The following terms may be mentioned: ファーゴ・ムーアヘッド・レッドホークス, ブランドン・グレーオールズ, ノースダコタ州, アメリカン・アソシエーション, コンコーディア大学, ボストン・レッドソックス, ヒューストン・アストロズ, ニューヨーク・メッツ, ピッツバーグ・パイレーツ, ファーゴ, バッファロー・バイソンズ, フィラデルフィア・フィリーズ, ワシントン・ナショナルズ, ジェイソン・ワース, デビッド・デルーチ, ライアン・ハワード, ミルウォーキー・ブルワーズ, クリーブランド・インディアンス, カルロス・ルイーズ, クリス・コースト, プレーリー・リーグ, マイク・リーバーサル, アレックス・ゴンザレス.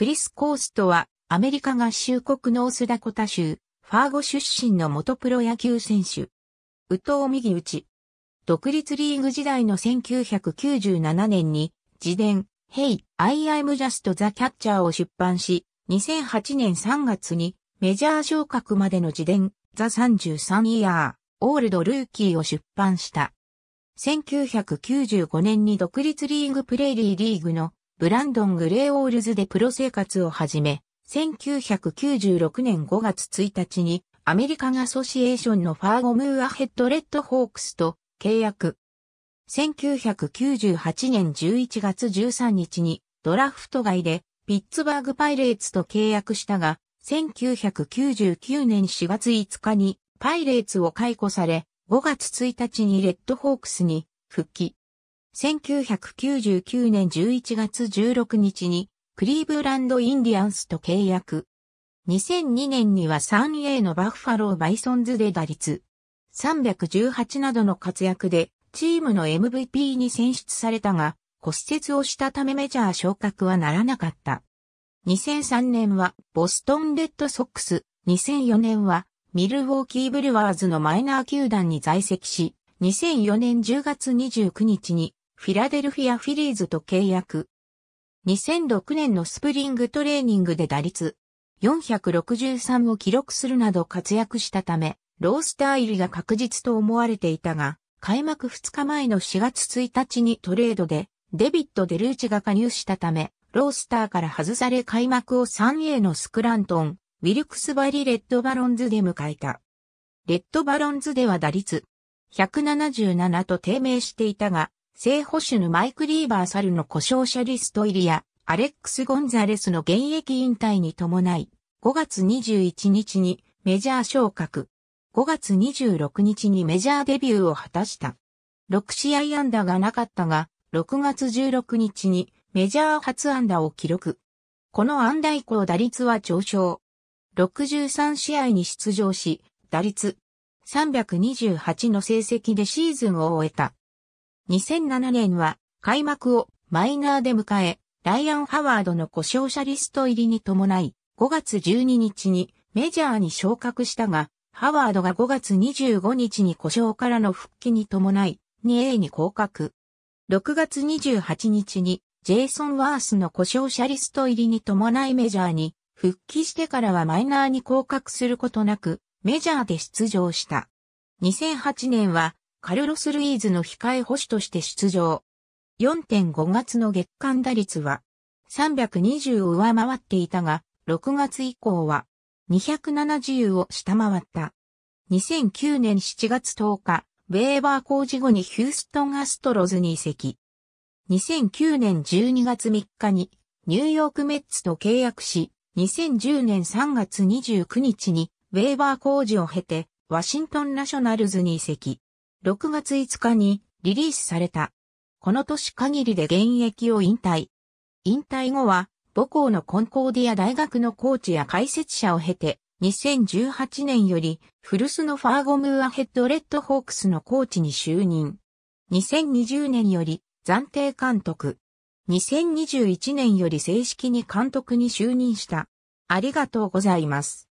クリス・コーストは、アメリカ合衆国ノースダコタ州、ファーゴ出身の元プロ野球選手。右投右打ち。独立リーグ時代の1997年に、自伝、Hey, I am just the catcher を出版し、2008年3月に、メジャー昇格までの自伝、The 33 Year, Old Rookie を出版した。1995年に独立リーグプレーリーリーグのブランドン・グレーオールズでプロ生活を始め、1996年5月1日にアメリカンアソシエーションのファーゴムーアヘッドレッドホークスと契約。1998年11月13日にドラフト外でピッツバーグパイレーツと契約したが、1999年4月5日にパイレーツを解雇され、5月1日にレッドホークスに復帰。1999年11月16日にクリーブランドインディアンスと契約。2002年には 3A のバッファローバイソンズで打率318などの活躍でチームの MVP に選出されたが骨折をしたためメジャー昇格はならなかった。2003年はボストンレッドソックス、2004年はミルウォーキーブルワーズのマイナー球団に在籍し、2004年10月29日にフィラデルフィア・フィリーズと契約。2006年のスプリングトレーニングで打率463を記録するなど活躍したため、ロースター入りが確実と思われていたが、開幕2日前の4月1日にトレードでデビッド・デルーチが加入したため、ロースターから外され開幕を 3A のスクラントン。ウィルクスバリレッドバロンズで迎えた。レッドバロンズでは打率177と低迷していたが、正捕手のマイク・リーバーサルの故障者リスト入りや、アレックス・ゴンザレスの現役引退に伴い、5月21日にメジャー昇格。5月26日にメジャーデビューを果たした。6試合安打がなかったが、6月16日にメジャー初安打を記録。この安打以降打率は上昇。63試合に出場し、打率328の成績でシーズンを終えた。2007年は開幕をマイナーで迎え、ライアン・ハワードの故障者リスト入りに伴い、5月12日にメジャーに昇格したが、ハワードが5月25日に故障からの復帰に伴い、2A に降格。6月28日にジェイソン・ワースの故障者リスト入りに伴いメジャーに、復帰してからはマイナーに降格することなく、メジャーで出場した。2008年は、カルロス・ルイーズの控え捕手として出場。4.5 月の月間打率は、320を上回っていたが、6月以降は、270を下回った。2009年7月10日、ウェーバー公示後にヒューストン・アストロズに移籍。2009年12月3日に、ニューヨーク・メッツと契約し、2010年3月29日にウェーバー公示を経てワシントンナショナルズに移籍。6月5日にリリースされた。この年限りで現役を引退。引退後は母校のコンコーディア大学のコーチや解説者を経て2018年より古巣のファーゴムーアヘッドレッドホークスのコーチに就任。2020年より暫定監督。2021年より正式に監督に就任した。ありがとうございます。